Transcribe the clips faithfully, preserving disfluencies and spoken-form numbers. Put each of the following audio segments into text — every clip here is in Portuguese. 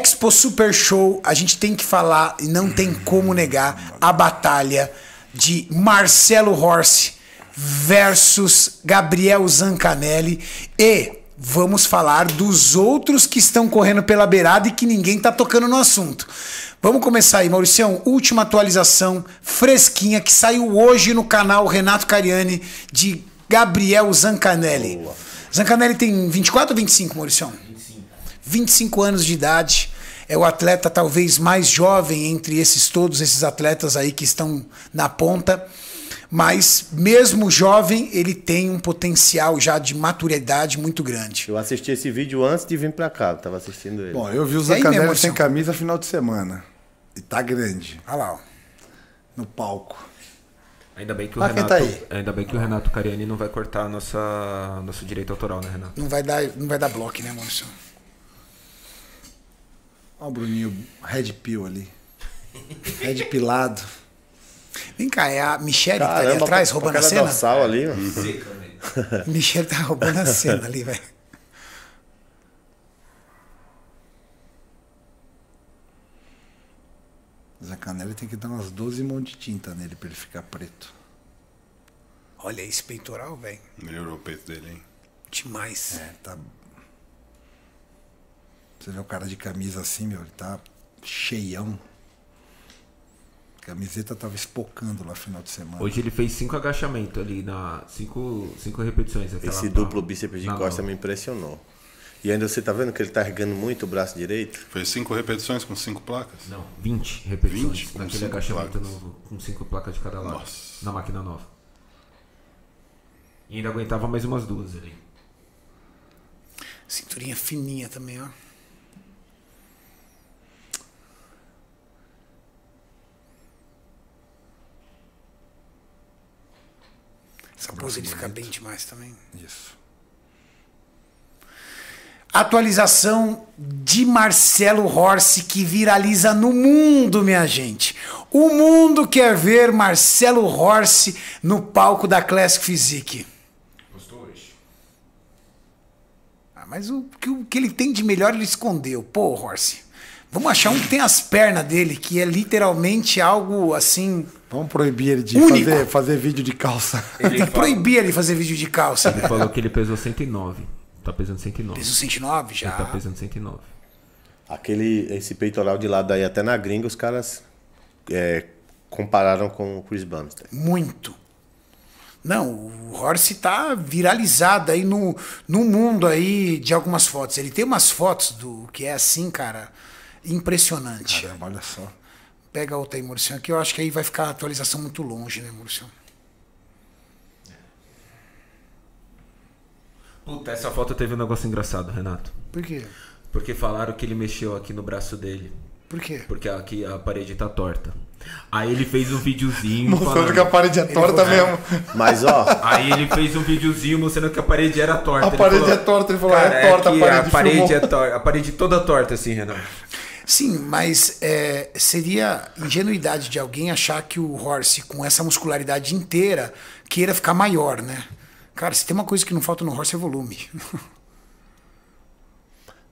Expo Super Show, a gente tem que falar, e não tem como negar, a batalha de Marcelo Horse versus Gabriel Zancanelli. E vamos falar dos outros que estão correndo pela beirada e que ninguém tá tocando no assunto. Vamos começar aí, Mauricião. Última atualização fresquinha que saiu hoje no canal Renato Cariani de Gabriel Zancanelli. Boa. Zancanelli tem vinte e quatro ou vinte e cinco, Mauricião? vinte e cinco anos de idade, é o atleta talvez mais jovem entre esses todos esses atletas aí que estão na ponta, mas mesmo jovem ele tem um potencial já de maturidade muito grande. Eu assisti esse vídeo antes de vir para cá, eu tava assistindo ele. Bom, eu vi o Zancanelli sem camisa final de semana e tá grande. Olha lá, ó, no palco. Ainda bem que o ah, Renato, tá aí. Ainda bem que o Renato Cariani não vai cortar a nossa nosso direito autoral, né, Renato? Não vai dar, não vai dar bloco, né, Maurício? Olha o Bruninho, Red Pill ali. Red Pilado. Vem cá, é a Michelle Caramba, que tá ali atrás, pra, roubando pra a cena? Dorsal ali, ó. Michelle tá roubando a cena ali, velho. Zancanelli tem que dar umas doze mãos de tinta nele pra ele ficar preto. Olha esse peitoral, velho. Melhorou o peito dele, hein? Demais. É, tá... Você vê o cara de camisa assim, meu, ele tá cheião. A camiseta tava espocando lá no final de semana. Hoje ele fez cinco agachamentos ali, na cinco, cinco repetições. Esse lá, duplo bíceps de costa me impressionou. E ainda você tá vendo que ele tá erguendo muito o braço direito? Fez cinco repetições com cinco placas? Não, vinte repetições. vinte naquele agachamento novo, com cinco placas de cada lado. Nossa. Na máquina nova. E ainda aguentava mais umas duas ali. Cinturinha fininha também, ó. Essa pose ele fica bem demais também. Isso. Atualização de Marcelo Horse que viraliza no mundo, minha gente. O mundo quer ver Marcelo Horse no palco da Classic Physique. Gostou hoje? Ah, mas o que, o que ele tem de melhor ele escondeu. Pô, Horse, vamos achar um que tem as pernas dele, que é literalmente algo assim... Vamos proibir ele de fazer, fazer vídeo de calça. Ele proibir ele fazer vídeo de calça. Ele falou que ele pesou cento e nove. Tá pesando cento e nove. Pesou cento e nove já? Ele tá pesando cento e nove. Aquele, esse peitoral de lado aí, até na gringa, os caras é, compararam com o Chris Bumstead. Muito. Não, o Horse tá viralizado aí no, no mundo aí de algumas fotos. Ele tem umas fotos do que é assim, cara, impressionante. Caramba, olha só. Pega outra aí, Murcião, que eu acho que aí vai ficar a atualização muito longe, né, Murcião? Puta, essa foto teve um negócio engraçado, Renato. Por quê? Porque falaram que ele mexeu aqui no braço dele. Por quê? Porque aqui a parede tá torta. Aí ele fez um videozinho mostrando falando... que a parede é torta ele... mesmo. Mas ó, aí ele fez um videozinho mostrando que a parede era torta. A ele parede falou... é torta, ele falou, cara, é torta, é a parede. A parede, é tor... a parede toda torta assim, Renato. Sim, mas é, seria ingenuidade de alguém achar que o Horse, com essa muscularidade inteira, queira ficar maior, né? Cara, se tem uma coisa que não falta no Horse é volume.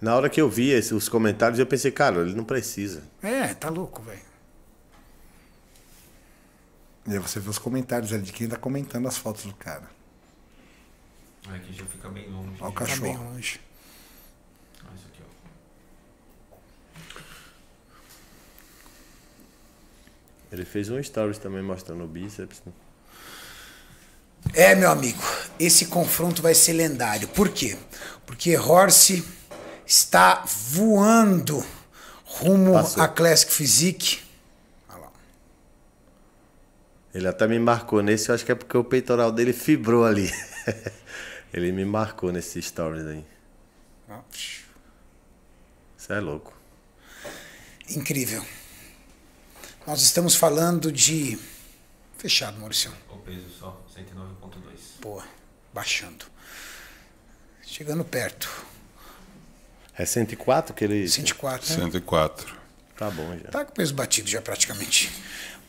Na hora que eu vi esse, os comentários, eu pensei, cara, ele não precisa. É, tá louco, velho. E aí você vê os comentários ali de quem tá comentando as fotos do cara. Aqui já fica bem longe. Olha o cachorro. Fica bem longe. Ele fez um stories também mostrando o bíceps. É, meu amigo, esse confronto vai ser lendário. Por quê? Porque Horse está voando rumo Passou. à Classic Physique. Olha lá. Ele até me marcou nesse, eu acho que é porque o peitoral dele fibrou ali. Ele me marcou nesse stories aí. Isso é louco. Incrível. Nós estamos falando de... Fechado, Maurício. O peso só, cento e nove ponto dois. Pô, baixando. Chegando perto. É cento e quatro que ele... cento e quatro, né? cento e quatro. Tá bom já. Tá com o peso batido já praticamente.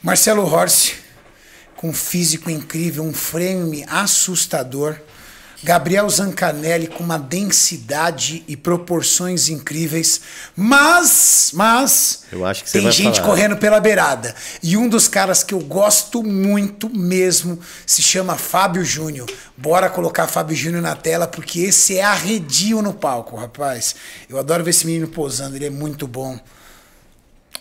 Marcelo Horse, com um físico incrível, um frame assustador. Gabriel Zancanelli com uma densidade e proporções incríveis, mas, mas eu acho que tem gente falar. correndo pela beirada. E um dos caras que eu gosto muito mesmo se chama Fábio Júnior. Bora colocar Fábio Júnior na tela, porque esse é arredio no palco, rapaz. Eu adoro ver esse menino posando, ele é muito bom.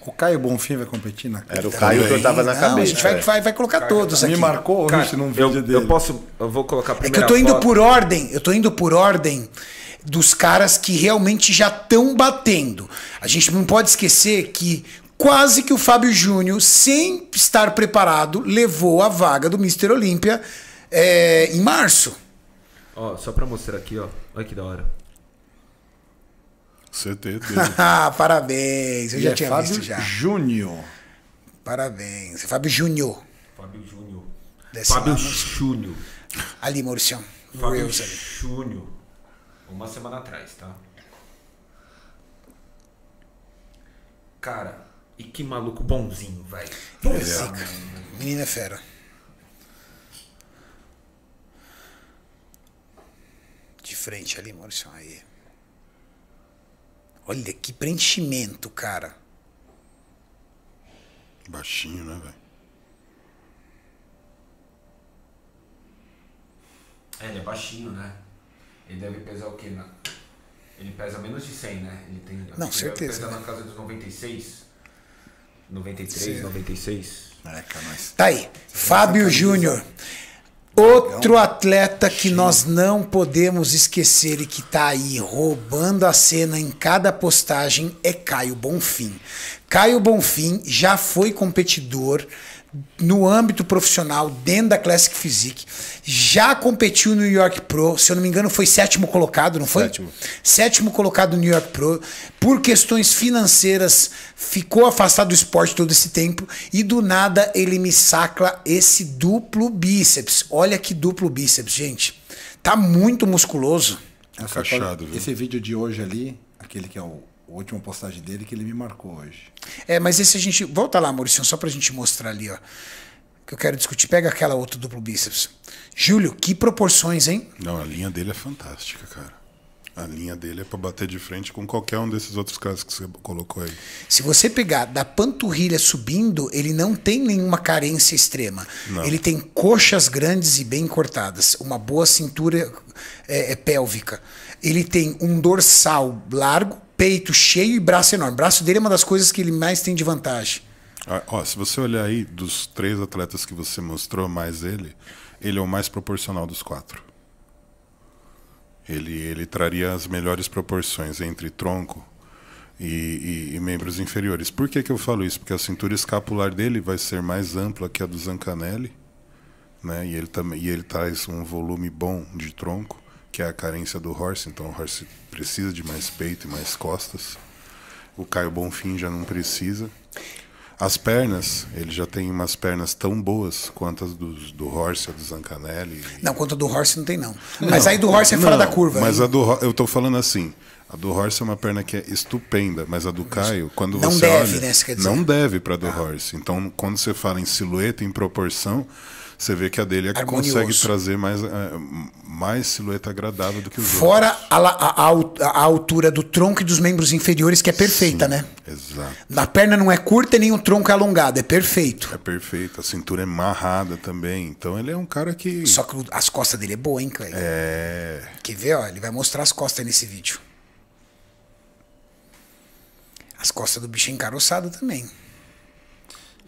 O Caio Bonfim vai competir na cabeça. Era o Caio também. que eu tava na não, cabeça. A gente vai, vai, vai colocar Caio, todos me aqui. Me marcou hoje num vídeo eu, dele. Eu posso, eu vou colocar a primeira. É que eu tô indo foto. por ordem, eu tô indo por ordem dos caras que realmente já estão batendo. A gente não pode esquecer que quase que o Fábio Júnior, sem estar preparado, levou a vaga do mister Olímpia é, em março. Ó, só pra mostrar aqui, ó. Olha que da hora. C T. Parabéns, eu e já é tinha Fábio visto já. Júnior. Parabéns, Fábio Júnior. Fábio Júnior. Fábio Júnior. Ali, Maurício. Fábio Júnior. Uma semana atrás, tá? Cara, e que maluco bonzinho, velho. É. Menina é fera. De frente ali, Maurício. Aí. Olha que preenchimento, cara. Baixinho, né, velho? É, ele é baixinho, né? Ele deve pesar o quê? Na... Ele pesa menos de cem, né? Ele tem... Não, ele certeza. Ele pesa né? na casa dos noventa e seis, noventa e três, noventa e seis. É, cara, mas... Tá aí, Fábio Júnior. Outro atleta que nós não podemos esquecer e que tá aí roubando a cena em cada postagem é Caio Bonfim. Caio Bonfim já foi competidor no âmbito profissional dentro da Classic Physique, já competiu no New York Pro, se eu não me engano foi sétimo colocado, não foi? Sétimo. Sétimo colocado no New York Pro, por questões financeiras ficou afastado do esporte todo esse tempo e do nada ele me sacla esse duplo bíceps. Olha que duplo bíceps, gente. Tá muito musculoso. Encaixado, viu? Esse vídeo de hoje ali, aquele que é o A última postagem dele que ele me marcou hoje. É, mas esse a gente... Volta lá, Maurício, só pra gente mostrar ali, ó. Que eu quero discutir. Pega aquela outra duplo bíceps. Júlio, que proporções, hein? Não, a linha dele é fantástica, cara. A linha dele é pra bater de frente com qualquer um desses outros caras que você colocou aí. Se você pegar da panturrilha subindo, ele não tem nenhuma carência extrema. Não. Ele tem coxas grandes e bem cortadas. Uma boa cintura é, é pélvica. Ele tem um dorsal largo, peito cheio e braço enorme. O braço dele é uma das coisas que ele mais tem de vantagem. Ah, ó, se você olhar aí, dos três atletas que você mostrou, mais ele, ele é o mais proporcional dos quatro. Ele, ele traria as melhores proporções entre tronco e, e, e membros inferiores. Por que que eu falo isso? Porque a cintura escapular dele vai ser mais ampla que a do Zancanelli, né? E ele, também, e ele traz um volume bom de tronco, que é a carência do Horse, então o Horse precisa de mais peito e mais costas. O Caio Bonfim já não precisa. As pernas, ele já tem umas pernas tão boas quanto as dos, do Horse, a do Zancanelli. Não, quanto a do Horse não tem não. não mas aí do Horse é fora não, da curva. Mas aí. a do eu tô falando assim, a do Horse é uma perna que é estupenda, mas a do Caio, quando não você deve, olha, né, você quer dizer? não deve para do ah. Horse. Então, quando você fala em silhueta, em proporção, você vê que a dele é que Harmonioso. consegue trazer mais, mais silhueta agradável do que os Fora outros. Fora a, a, a altura do tronco e dos membros inferiores, que é perfeita, Sim, né? Exato. A perna não é curta e nem o tronco é alongado, é perfeito. É perfeito, a cintura é amarrada também, então ele é um cara que... Só que as costas dele é boa, hein, Cleio? É... Quer ver, ó, ele vai mostrar as costas nesse vídeo. As costas do bicho é encaroçada também.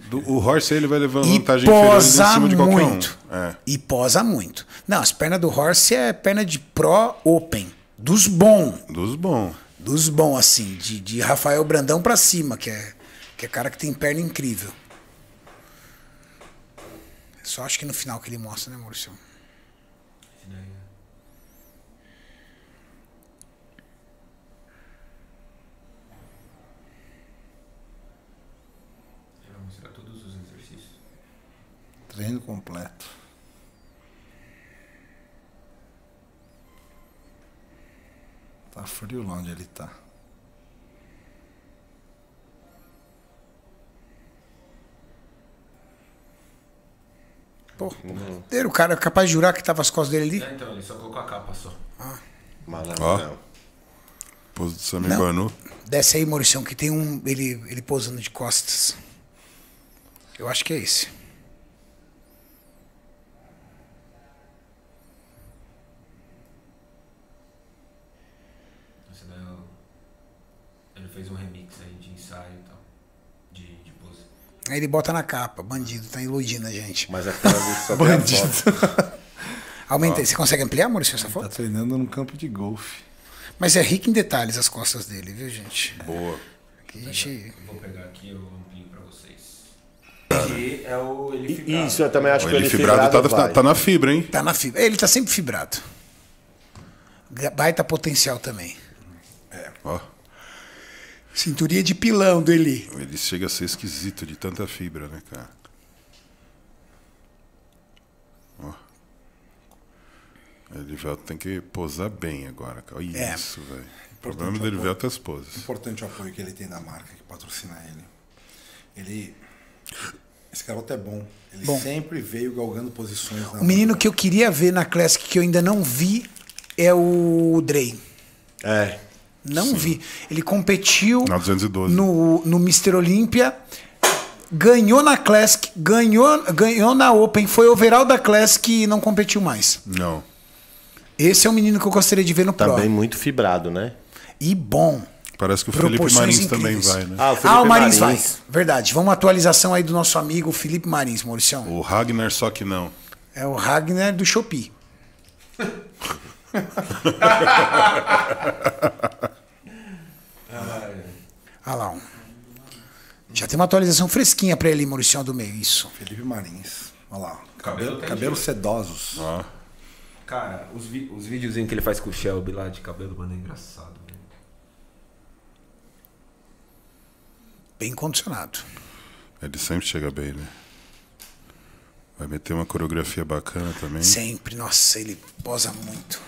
Do, o Horse ele vai levar vantagem inferior em cima de qualquer um. É. E posa muito. Não, as pernas do Horse é perna de pro open. Dos bons. Dos bons. Dos bons, assim. De, de Rafael Brandão pra cima, que é, que é cara que tem perna incrível. Só acho que no final que ele mostra, né, Maurício? Treino completo. Tá frio lá onde ele tá. Pô, o cara é capaz de jurar que tava as costas dele ali? É, então, ele só colocou a capa só. Ah. Malandrão. Posição me banou. Desce aí, Mauricião, que tem um. Ele, ele posando de costas. Eu acho que é esse. Esse daí ele fez um remix aí de ensaio e tal. De, de pose. Aí ele bota na capa. Bandido, tá iludindo a gente. Mas é aquela vez só bandido. Aumenta aí. Você consegue ampliar, Maurício, essa foto? Tá treinando no campo de golfe. Mas é rico em detalhes as costas dele, viu, gente? Boa. Que vou, gente... pegar, vou pegar aqui o amplio pra vocês. Que é o ele fibrado. Isso, eu também acho o que ele fibrado, fibrado tá, tá na fibra, hein? Tá na fibra. Ele tá sempre fibrado. Baita potencial também. É. Ó. Cinturinha de pilão dele. Ele chega a ser esquisito de tanta fibra, né, cara? O Elivelto tem que posar bem agora, cara. Olha isso, é. velho. O problema do Elivelto é as poses. Importante o apoio que ele tem da marca, que patrocina ele. Ele... Esse garoto é bom. Ele bom. sempre veio galgando posições. Na o menino marca. que eu queria ver na Classic, que eu ainda não vi, é o Drey. É. Não Sim. vi. Ele competiu na duzentos e doze. No, no mister Olímpia, ganhou na Classic, ganhou, ganhou na Open, foi overall da Classic e não competiu mais. Não. Esse é o menino que eu gostaria de ver no Pro. Também muito fibrado, né? E bom. Parece que o Felipe Marins incríveis. também vai, né? Ah, o, ah, o Marins, Marins vai. Verdade. Vamos à atualização aí do nosso amigo Felipe Marins, Mauricião. O Ragnar, só que não. É o Ragnar do Shopee. Ah lá. Um. Já tem uma atualização fresquinha pra ele, Mauricião, do meio. Isso. Felipe Marins. Olha lá. Cabelo, cabelos sedosos. Ah. Cara, os, vi os videozinhos que ele faz com o Shelby lá de cabelo, mano, é engraçado. Velho. Bem condicionado. Ele sempre chega bem, né? Vai meter uma coreografia bacana também. Sempre. Nossa, ele posa muito.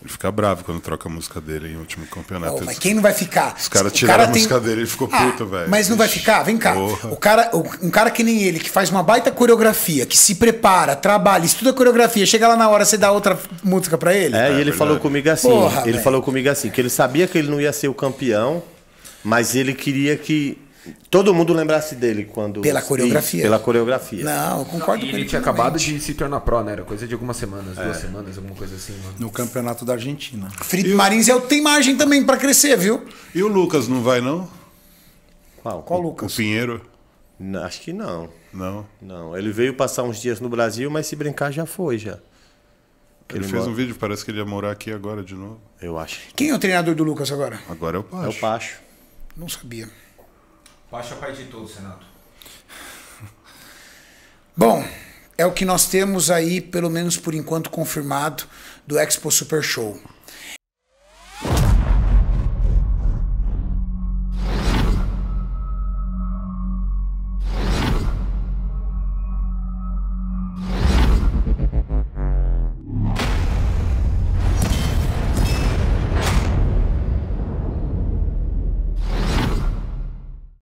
Ele fica bravo quando troca a música dele em último campeonato. Oh, mas eles... quem não vai ficar? Os caras tiraram cara a música tem... dele, ele ficou ah, puto, velho. Mas não vai ficar? Vem cá. Porra. O cara, um cara que nem ele, que faz uma baita coreografia, que se prepara, trabalha, estuda a coreografia, chega lá na hora, você dá outra música pra ele? É, é e ele verdade. falou comigo assim, Porra, ele véio. falou comigo assim, que ele sabia que ele não ia ser o campeão, mas ele queria que todo mundo lembrasse dele quando... Pela coreografia. Pela coreografia. Não, eu concordo não, com ele. Ele tinha acabado de se tornar pró, né? Era coisa de algumas semanas, é. duas semanas, alguma coisa assim. Mano. No campeonato da Argentina. Felipe eu... Marins é, tem margem também pra crescer, viu? E o Lucas não vai, não? Qual? Qual o Lucas? O Pinheiro? Não, acho que não. Não? Não. Ele veio passar uns dias no Brasil, mas se brincar já foi, já. Ele, ele fez mora... um vídeo, parece que ele ia morar aqui agora de novo. Eu acho. Quem é o treinador do Lucas agora? Agora é o Pacho. É o Pacho. Não sabia. Baixa a parte de todos, Renato. Bom, é o que nós temos aí, pelo menos por enquanto confirmado, do Expo Super Show.